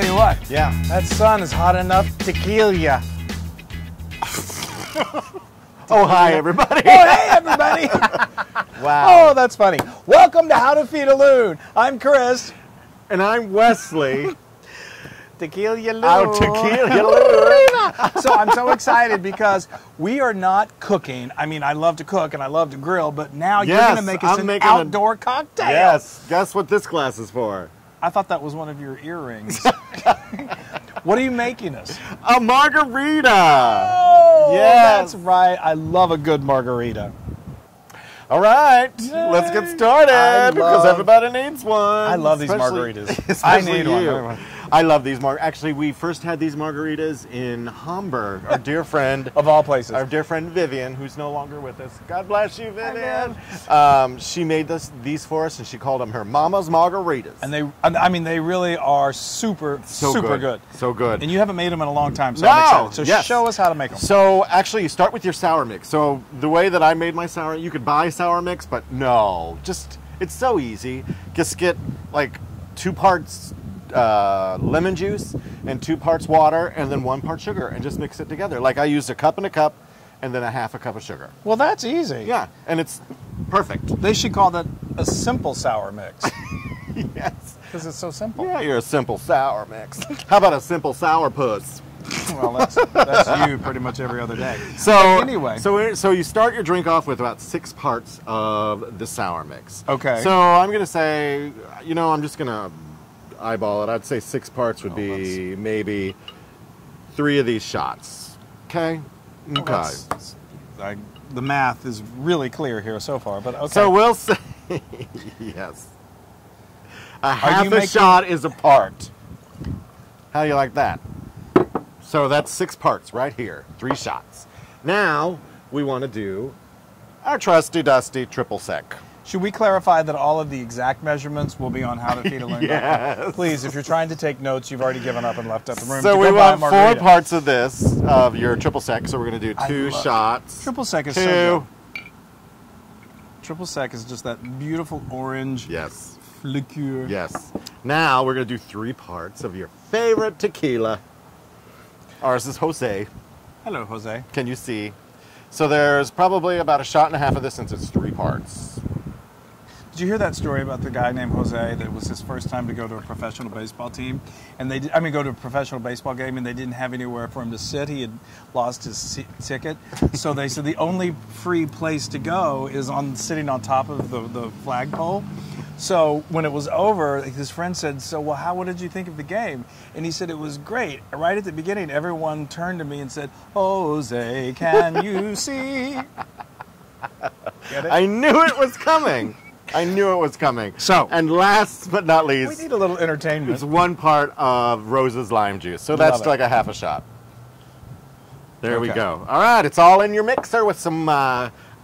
tell you what. Yeah. That sun is hot enough to kill ya. Oh, hi, everybody. Oh, hey, everybody. Wow. Oh, that's funny. Welcome to How to Feed a Loon. I'm Kris. And I'm Wesley. Tequila Loon. Oh, Tequila Loon. So I'm so excited because we are not cooking. I mean, I love to cook and I love to grill, but now you're going to make us an outdoor cocktail. Yes. Guess what this glass is for? I thought that was one of your earrings. What are you making us? A margarita. Oh, yes. That's right. I love a good margarita. All right, yay. Let's get started because everybody needs one. I love these margaritas. I need one. I love these margaritas. Actually, we first had these margaritas in Hamburg. Our dear friend. Of all places. Our dear friend Vivian, who's no longer with us. God bless you, Vivian. She made these for us, and she called them her mama's margaritas. And they really are super, super good. So good. And you haven't made them in a long time, so I'm excited. So show us how to make them. So actually, you start with your sour mix. So the way that I made my sour, you could buy sour mix, but no, it's so easy. Just get like 2 parts lemon juice and 2 parts water and then 1 part sugar and just mix it together. Like I used 1 cup and 1 cup and then 1/2 cup of sugar. Well, that's easy. Yeah, and it's perfect. They should call that a simple sour mix. Yes. Because it's so simple. Yeah, you're a simple sour mix. How about a simple sour puss? Well, that's you pretty much every other day. So anyway, so you start your drink off with about 6 parts of the sour mix. Okay. So I'm gonna say, you know, I'm just gonna eyeball it. I'd say 6 parts would be maybe 3 of these shots. Okay. Okay. The math is really clear here so far, but okay. So we'll say yes. Half a shot is a part. How do you like that? So that's 6 parts right here, 3 shots. Now we want to do our trusty dusty triple sec. Should we clarify that all of the exact measurements will be on howtofeedaloon.com? Yes. Please, if you're trying to take notes, you've already given up and left up the room. So we want 4 parts of this, of your triple sec, so we're going to do 2 shots. Triple sec is so good. Triple sec is just that beautiful orange liqueur. Yes. Now we're going to do 3 parts of your favorite tequila. Ours is Jose. Hello, Jose. Can you see? So there's probably about 1.5 shots of this since it's 3 parts. Did you hear that story about the guy named Jose that was his first time to go to a professional baseball team? And go to a professional baseball game, and they didn't have anywhere for him to sit. He had lost his ticket. So they said the only free place to go is sitting on top of the flagpole. So when it was over, his friend said, so, well, what did you think of the game? And he said, it was great. Right at the beginning, everyone turned to me and said, Jose, can you see? Get it? I knew it was coming. I knew it was coming. So, and last but not least, we need a little entertainment. It's 1 part of Rose's lime juice. So that's like 1/2 shot. There we go. All right, it's all in your mixer with some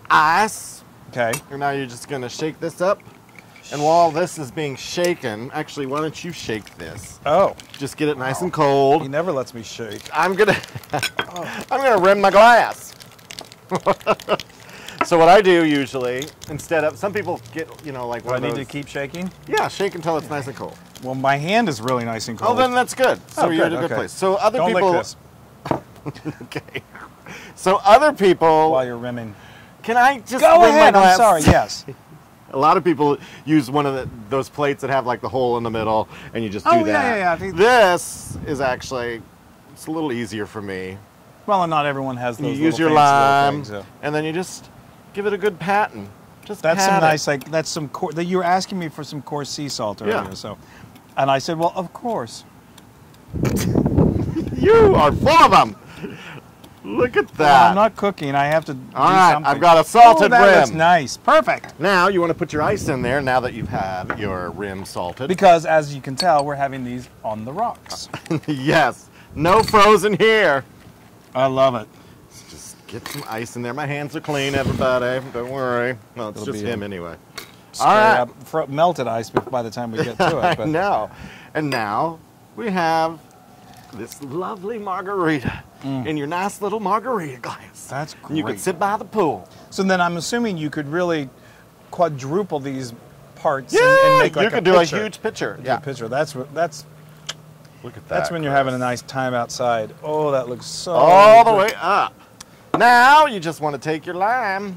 ice. Okay. And now you're just going to shake this up. And while this is being shaken, actually, why don't you shake this? Oh, just get it nice and cold. He never lets me shake. I'm gonna, I'm gonna rim my glass. So what I do usually, instead of some people get, you know, like one of those, need to keep shaking. Yeah, shake until it's nice and cold. Well, my hand is really nice and cold. Oh, then that's good. So you're in a good place. So other people. Don't lick this. Okay. So other people. While you're rimming. Can I just go rim ahead? My glass? I'm sorry. Yes. A lot of people use one of those plates that have like the hole in the middle, and you just do that. This is actually, it's a little easier for me. Well, and not everyone has those. You use your lime, and then you just give it a good patting. Just that's some nice, you were asking me for some coarse sea salt earlier, so, and I said, well, of course. You are full of them. Look at that. Well, I'm not cooking. I have to do something. I've got a salted rim. That's nice. Perfect. Now you want to put your ice in there now that you've had your rim salted. Because as you can tell, we're having these on the rocks. Yes. No frozen here. I love it. Let's just get some ice in there. My hands are clean, everybody. Don't worry. Well, it's just him anyway. All right. Melted ice by the time we get to it. But. I know. And now we have this lovely margarita in your nice little margarita glass. That's great. You could sit by the pool. So then I'm assuming you could really quadruple these parts and make like a picture. You could do a huge picture. Yeah. That's Look at that. That's when you're having a nice time outside. Oh, that looks so all good. The way up. Now you just want to take your lime.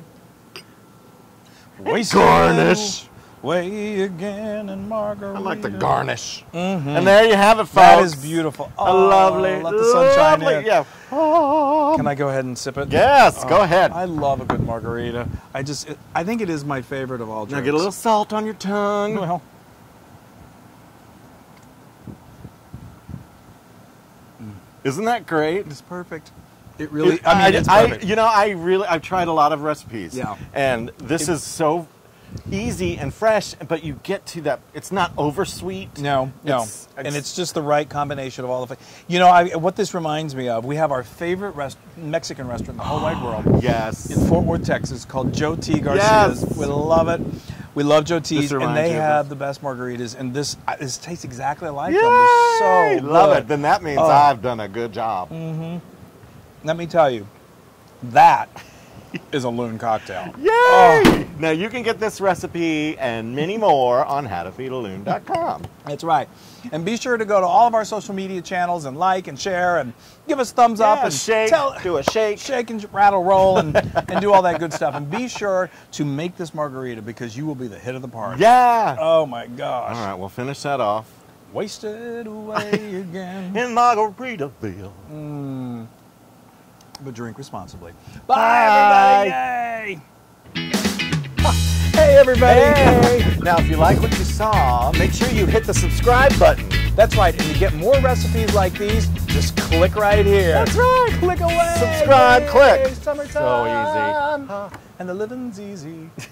Garnish. Way again and margarita. I like the garnish. Mm-hmm. And there you have it, folks. That is beautiful. Oh, lovely. Let the sunshine in. Yeah. Oh. Can I go ahead and sip it? Yes, go ahead. I love a good margarita. I think it is my favorite of all drinks. Now get a little salt on your tongue. Well. Isn't that great? It's perfect. It really. It's perfect. I've tried a lot of recipes. Yeah. And this is so easy and fresh, but you get to that. It's not oversweet. No. And it's just the right combination of all the things. What this reminds me of, we have our favorite Mexican restaurant in the whole wide world. Yes. In Fort Worth, Texas, called Joe T. Garcia's. Yes. We love it. We love Joe T's, and they have the best margaritas. And this tastes exactly like them. They're so good. Love it. Then that means I've done a good job. Mm-hmm. Let me tell you, that is a loon cocktail. Yay! Oh. Now you can get this recipe and many more on howtofeedaloon.com. That's right. And be sure to go to all of our social media channels and like and share and give us thumbs up and shake, do a shake. Shake and rattle roll and do all that good stuff. And be sure to make this margarita because you will be the hit of the party. Yeah. Oh my gosh. All right, we'll finish that off. Wasted away again. In Margaritaville. Mm. But drink responsibly. Bye, everybody. Yay. Hey, everybody. Hey. Now, if you like what you saw, make sure you hit the subscribe button. That's right. And to get more recipes like these, just click right here. That's right. Click away. Subscribe, click. Summertime. So easy. And the living's easy.